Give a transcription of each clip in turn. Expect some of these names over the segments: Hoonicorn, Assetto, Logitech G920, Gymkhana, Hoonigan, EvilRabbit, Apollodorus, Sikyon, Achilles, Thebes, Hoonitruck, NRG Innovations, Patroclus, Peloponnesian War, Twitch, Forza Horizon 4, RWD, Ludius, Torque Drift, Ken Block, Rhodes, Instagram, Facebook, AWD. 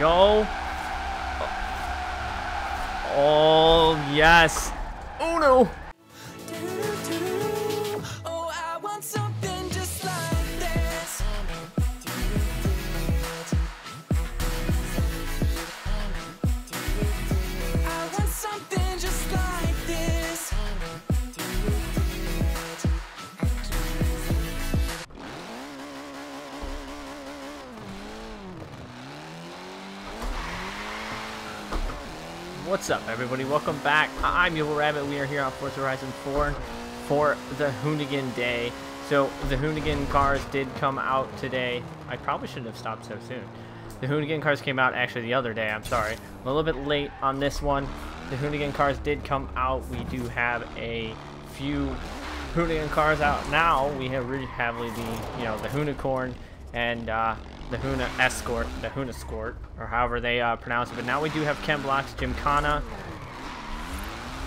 go. Oh, yes. Oh, no. What's up, everybody? Welcome back. I'm EvilRabbit. We are here on Forza Horizon 4 for the Hoonigan Day. So, the Hoonigan cars did come out today. I probably shouldn't have stopped so soon. The Hoonigan cars came out actually the other day. I'm sorry. I'm a little bit late on this one. The Hoonigan cars did come out. We do have a few Hoonigan cars out now. We have really heavily the, the Hoonicorn and, the Hoona Escort, the Hoona Escort, or however they pronounce it. But now we do have Ken Block's Gymkhana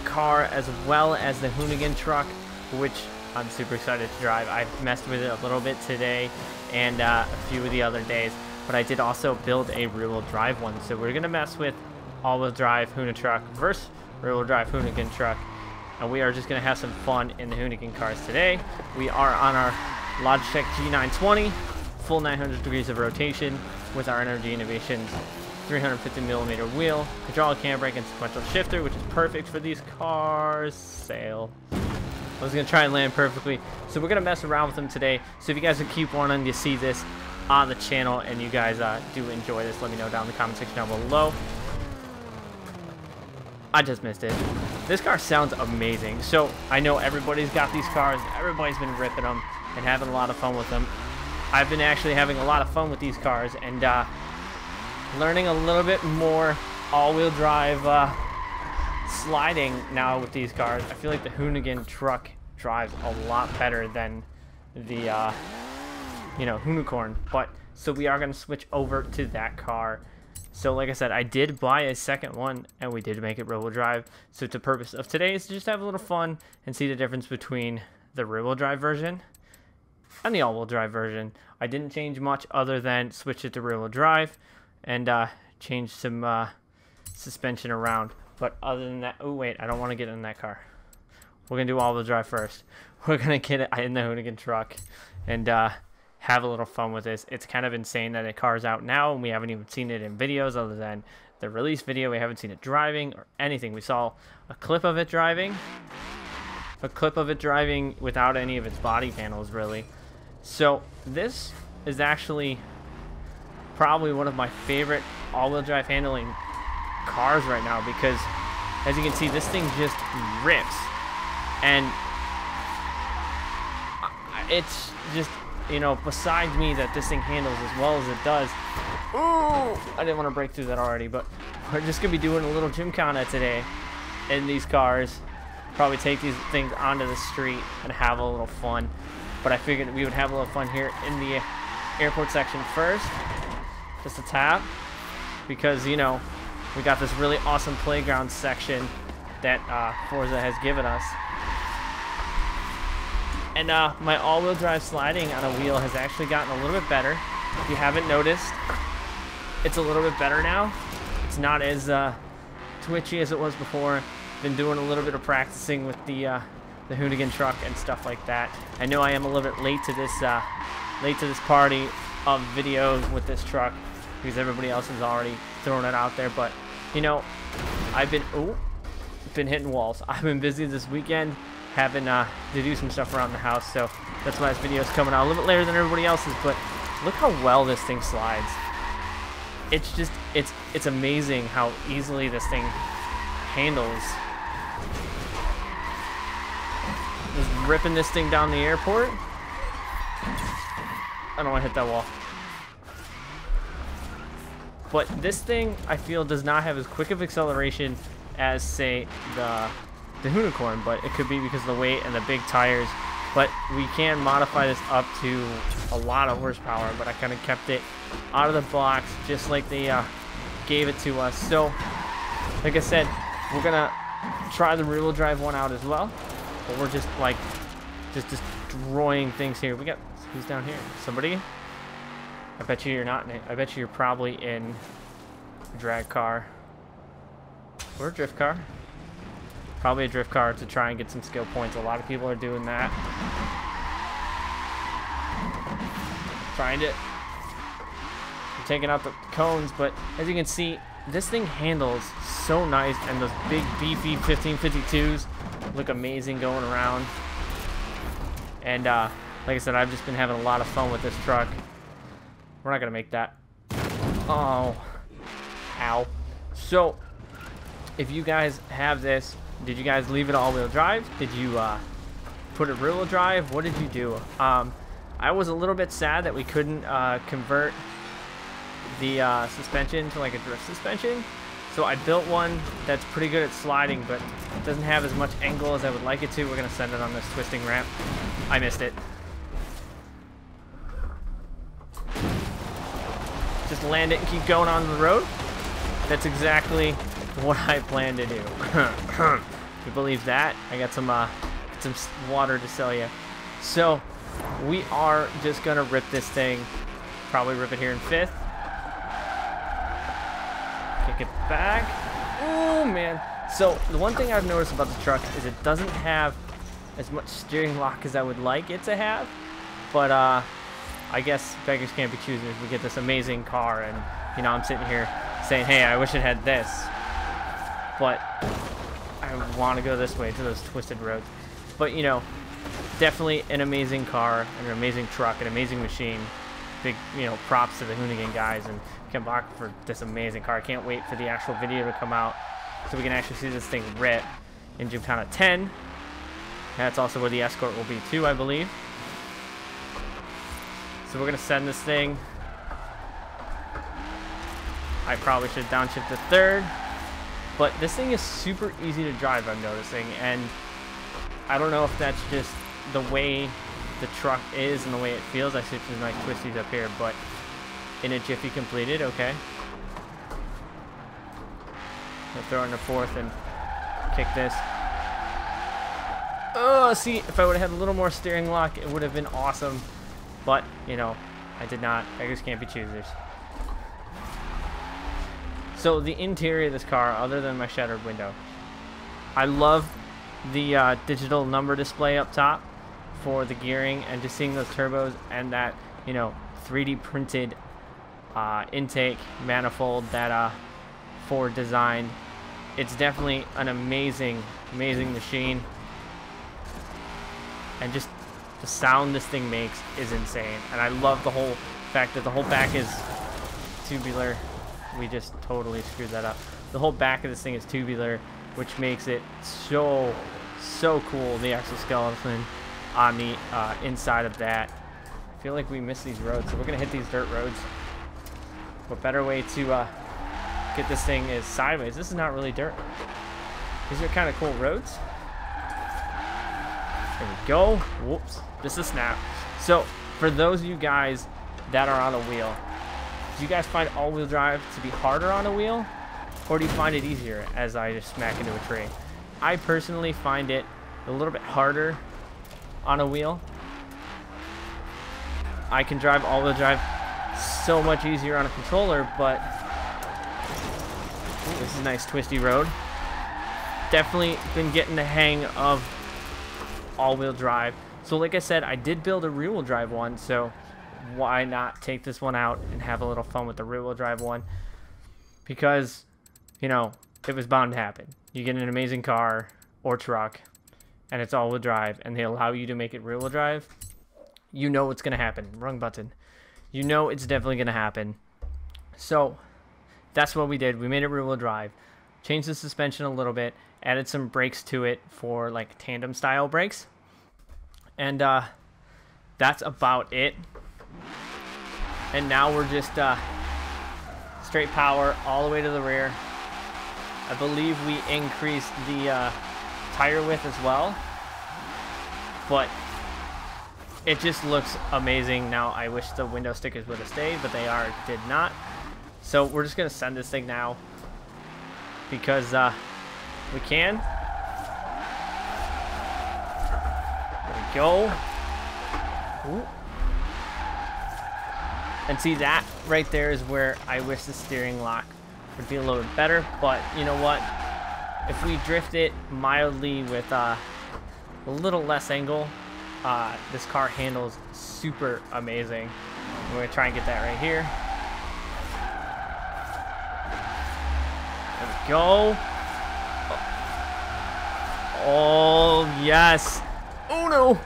car as well as the Hoonigan truck, which I'm super excited to drive. I've messed with it a little bit today and a few of the other days, but I did also build a rear-wheel drive one. So we're going to mess with all-wheel drive Hoona truck versus rear-wheel drive Hoonigan truck, and we are just going to have some fun in the Hoonigan cars today. We are on our Logitech G920. Full 900 degrees of rotation with our NRG Innovations 350mm wheel, hydraulic handbrake, and sequential shifter, which is perfect for these cars. Sail. I was going to try and land perfectly. So we're going to mess around with them today. So if you guys would keep wanting to see this on the channel and you guys do enjoy this, let me know down in the comment section down below. I just missed it. This car sounds amazing. So I know everybody's got these cars. Everybody's been ripping them and having a lot of fun with them. I've been actually having a lot of fun with these cars and learning a little bit more all-wheel drive sliding now with these cars. I feel like the Hoonigan truck drives a lot better than the, Hoonicorn. But, so we are going to switch over to that car. So, like I said, I did buy a second one and we did make it rear-wheel drive. So, the purpose of today is to just have a little fun and see the difference between the rear-wheel drive version and the all-wheel drive version. I didn't change much other than switch it to rear-wheel drive and change some suspension around. But other than that, oh wait, I don't want to get in that car. We're gonna do all-wheel drive first. We're gonna get it in the Hoonigan truck and have a little fun with this. It's kind of insane that the car's out now and we haven't even seen it in videos other than the release video. We haven't seen it driving or anything. We saw a clip of it driving. A clip of it driving without any of its body panels, really. So this is actually probably one of my favorite all-wheel drive handling cars right now because, as you can see, this thing just rips. And it's just, besides me that this thing handles as well as it does. Ooh, I didn't want to break through that already, but we're just going to be doing a little Gymkhana today in these cars. Probably take these things onto the street and have a little fun. But I figured we would have a little fun here in the airport section first. Just a tap. Because, we got this really awesome playground section that Forza has given us. And my all-wheel drive sliding on a wheel has actually gotten a little bit better. If you haven't noticed, it's a little bit better now. It's not as twitchy as it was before. Been doing a little bit of practicing with the Hoonigan truck and stuff like that. I know I am a little bit late to this party of videos with this truck because everybody else has already thrown it out there. But I've been hitting walls. I've been busy this weekend, having to do some stuff around the house. So that's why this video is coming out a little bit later than everybody else's. But look how well this thing slides. It's just it's amazing how easily this thing handles. Just ripping this thing down the airport. I don't want to hit that wall. But this thing, I feel, does not have as quick of acceleration as, say, the Hoonicorn, but it could be because of the weight and the big tires. But we can modify this up to a lot of horsepower, but I kind of kept it out of the box just like they gave it to us. So, like I said, we're going to try the rear-wheel drive one out as well. But we're just just destroying things here. We got, who's down here? Somebody? I bet you you're not in it. I bet you you're probably in drag car. Or a drift car. Probably a drift car to try and get some skill points. A lot of people are doing that. Find it. I'm taking out the cones, but as you can see, this thing handles so nice, and those big beefy 1552s look amazing going around. And like I said, I've just been having a lot of fun with this truck. We're not gonna make that. Oh, ow. So if you guys have this, did you guys leave it all-wheel drive? Did you put it rear-wheel drive? What did you do? I was a little bit sad that we couldn't convert the suspension to like a drift suspension. So I built one that's pretty good at sliding, but it doesn't have as much angle as I would like it to. We're gonna send it on this twisting ramp. I missed it. Just land it and keep going on the road. That's exactly what I plan to do. If you believe that, I got some water to sell you. So we are just gonna rip this thing. Probably rip it here in fifth. Kick it back. Oh man. So the one thing I've noticed about the truck is it doesn't have as much steering lock as I would like it to have, but I guess beggars can't be choosers. We get this amazing car, and you know, I'm sitting here saying, hey, I wish it had this, but I want to go this way to those twisted roads. But you know, definitely an amazing car, an amazing truck, an amazing machine. Big, you know, props to the Hoonigan guys and Ken Block for this amazing car. I can't wait for the actual video to come out so we can actually see this thing rip in Gymkhana 10. That's also where the Escort will be too, I believe. So we're gonna send this thing. I probably should downshift to third, but this thing is super easy to drive, I'm noticing, and I don't know if that's just the way the truck is and the way it feels. I shift to nice twisties up here, but in a jiffy completed. Okay, we'll throw it in the fourth and kick this. Oh, see, if I would have had a little more steering lock, it would have been awesome. But, you know, I did not. Beggars can't be choosers. So, the interior of this car, other than my shattered window. I love the digital number display up top for the gearing, and just seeing those turbos and that, you know, 3D printed intake manifold that Ford designed. It's definitely an amazing, amazing machine. And just the sound this thing makes is insane. And I love the whole fact that the whole back is tubular. We just totally screwed that up. The whole back of this thing is tubular, which makes it so, so cool. The exoskeleton on the inside of that. I feel like we missed these roads, so we're gonna hit these dirt roads. What better way to get this thing is sideways. This is not really dirt. These are kind of cool roads. There we go. Whoops. This is a snap. So, for those of you guys that are on a wheel, do you guys find all-wheel drive to be harder on a wheel? Or do you find it easier as I just smack into a tree? I personally find it a little bit harder on a wheel. I can drive all-wheel drive so much easier on a controller, but... Ooh, this is a nice twisty road. Definitely been getting the hang of all-wheel drive. So like I said, I did build a rear-wheel drive one, so why not take this one out and have a little fun with the rear-wheel drive one? Because, you know, it was bound to happen. You get an amazing car or truck, and it's all-wheel drive, and they allow you to make it rear-wheel drive. You know what's gonna happen. Wrong button. You know it's definitely gonna happen. So that's what we did. We made it rear-wheel drive, changed the suspension a little bit, added some brakes to it for like tandem style brakes, and that's about it. And now we're just straight power all the way to the rear. I believe we increased the tire width as well, but it just looks amazing now. I wish the window stickers would have stayed, but they did not. So we're just gonna send this thing now because we can. There we go. Ooh. And see, that right there is where I wish the steering lock would be a little bit better, but you know what? If we drift it mildly with a little less angle, this car handles super amazing. I'm gonna try and get that right here. There we go. Oh, yes. Oh, no.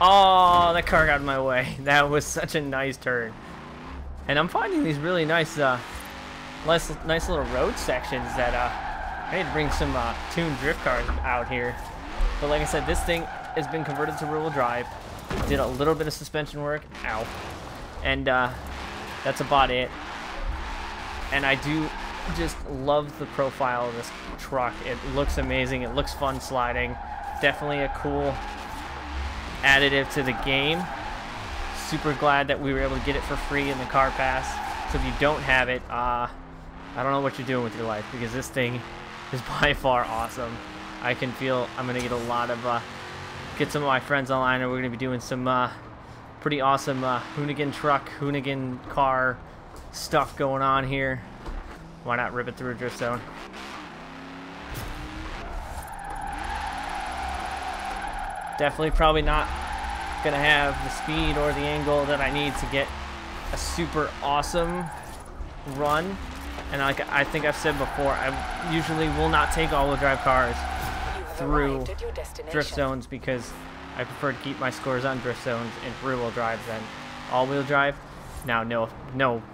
Oh, that car got in my way. That was such a nice turn. And I'm finding these really nice, nice little road sections that I need to bring some tuned drift cars out here. But like I said, this thing has been converted to rear-wheel drive. Did a little bit of suspension work. Ow. And that's about it. And I do just love the profile of this truck. It looks amazing. It looks fun sliding. Definitely a cool additive to the game. Super glad that we were able to get it for free in the car pass. So if you don't have it, I don't know what you're doing with your life, because this thing is by far awesome. I can feel I'm gonna get a lot of get some of my friends online, and we're gonna be doing some pretty awesome Hoonigan truck, Hoonigan car stuff going on here. Why not rip it through a drift zone? Definitely probably not gonna have the speed or the angle that I need to get a super awesome run. And like I think I've said before, I usually will not take all-wheel drive cars through drift zones, because I prefer to keep my scores on drift zones in rear-wheel drive than all-wheel drive. Now, no,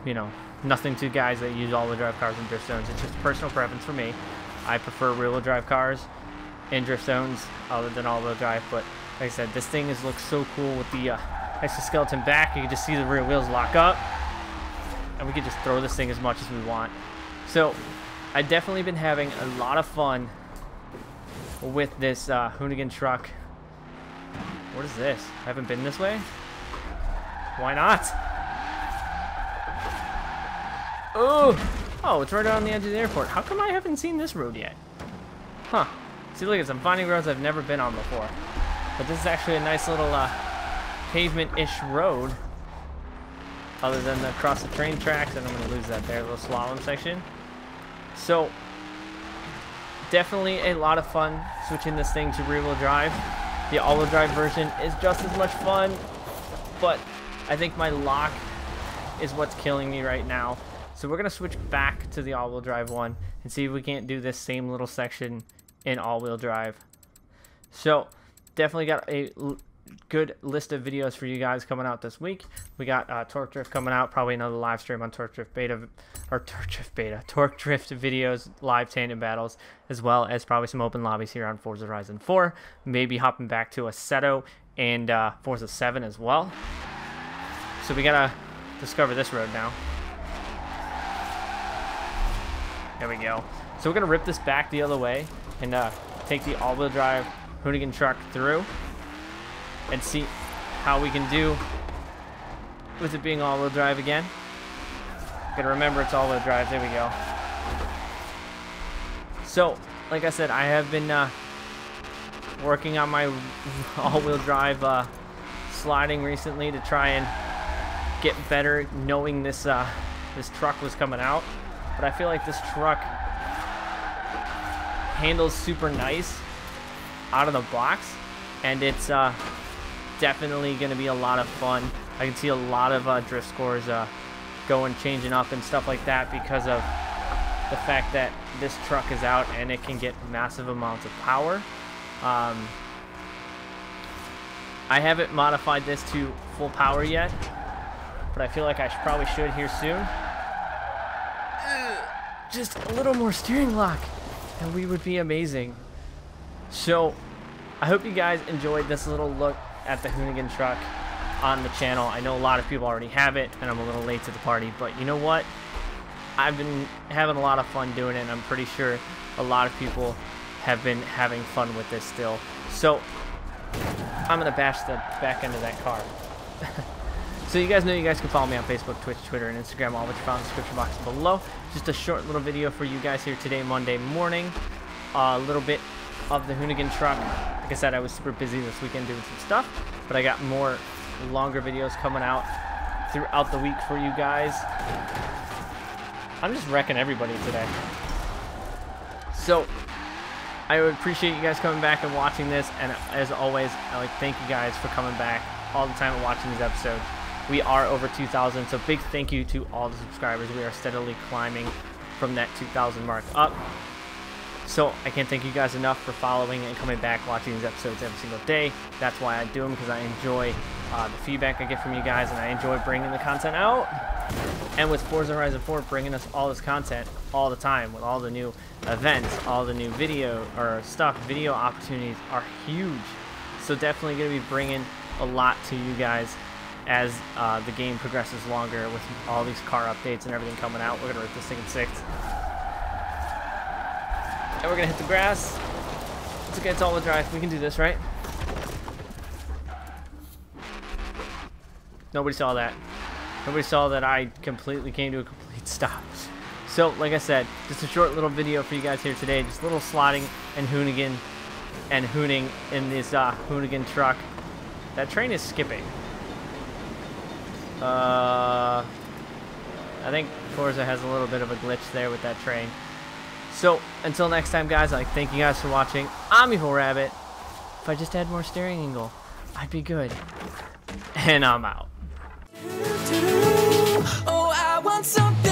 you know, nothing to guys that use all-wheel drive cars in drift zones. It's just personal preference for me. I prefer rear-wheel drive cars in drift zones other than all-wheel drive. But like I said, this thing is looks so cool with the exoskeleton back. You can just see the rear wheels lock up. And we can just throw this thing as much as we want. So I've definitely been having a lot of fun with this Hoonigan truck. What is this? I haven't been this way? Why not? Oh, it's right on the edge of the airport. How come I haven't seen this road yet? Huh. See, look at this. I'm finding roads I've never been on before. But this is actually a nice little pavement-ish road. Other than the cross the train tracks, and I'm going to lose that there, little slalom section. So, definitely a lot of fun switching this thing to rear-wheel drive. The all-wheel drive version is just as much fun, but I think my lock is what's killing me right now. So we're going to switch back to the all-wheel drive one and see if we can't do this same little section in all-wheel drive. So, definitely got a good list of videos for you guys coming out this week. We got Torque Drift coming out, probably another live stream on Torque Drift Beta, or Torque Drift videos, live tandem battles, as well as probably some open lobbies here on Forza Horizon 4, maybe hopping back to Assetto and Forza 7 as well. So we gotta discover this road now. There we go. So we're gonna rip this back the other way and take the all-wheel drive Hoonigan truck through and see how we can do with it being all-wheel drive again. Gotta remember it's all-wheel drive. There we go. So, like I said, I have been working on my all-wheel drive sliding recently to try and get better, knowing this this truck was coming out. But I feel like this truck handles super nice out of the box, and it's definitely going to be a lot of fun. I can see a lot of drift scores going, changing up and stuff like that, because of the fact that this truck is out and it can get massive amounts of power. I haven't modified this to full power yet, but I feel like I probably should here soon. Just a little more steering lock and we would be amazing. So I hope you guys enjoyed this little look at the Hoonigan truck on the channel. I know a lot of people already have it, and I'm a little late to the party, but you know what? I've been having a lot of fun doing it, and I'm pretty sure a lot of people have been having fun with this still. So I'm gonna bash the back end of that car. So you guys know you guys can follow me on Facebook, Twitch, Twitter, and Instagram, all which are found in the description box below. Just a short little video for you guys here today, Monday morning. A little bit of the Hoonigan truck. Like I said, I was super busy this weekend doing some stuff, but I got more longer videos coming out throughout the week for you guys. I'm just wrecking everybody today. So, I would appreciate you guys coming back and watching this. And as always, I like thank you guys for coming back all the time and watching these episodes. We are over 2,000, so big thank you to all the subscribers. We are steadily climbing from that 2,000 mark up. So I can't thank you guys enough for following and coming back, watching these episodes every single day. That's why I do them, because I enjoy the feedback I get from you guys, and I enjoy bringing the content out. And with Forza Horizon 4 bringing us all this content all the time, with all the new events, all the new video or stuff, video opportunities are huge. So definitely going to be bringing a lot to you guys as the game progresses longer with all these car updates and everything coming out. We're going to rip this thing in 6. And we're going to hit the grass. It's okay, it's all-wheel drive. We can do this, right? Nobody saw that. Nobody saw that I completely came to a complete stop. So, like I said, just a short little video for you guys here today. Just a little slotting and Hoonigan and hooning in this Hoonigan truck. That train is skipping. I think Forza has a little bit of a glitch there with that train. So, until next time, guys, I thank you guys for watching. I'm EvilRabbit. If I just had more steering angle, I'd be good. And I'm out. Oh, I want something.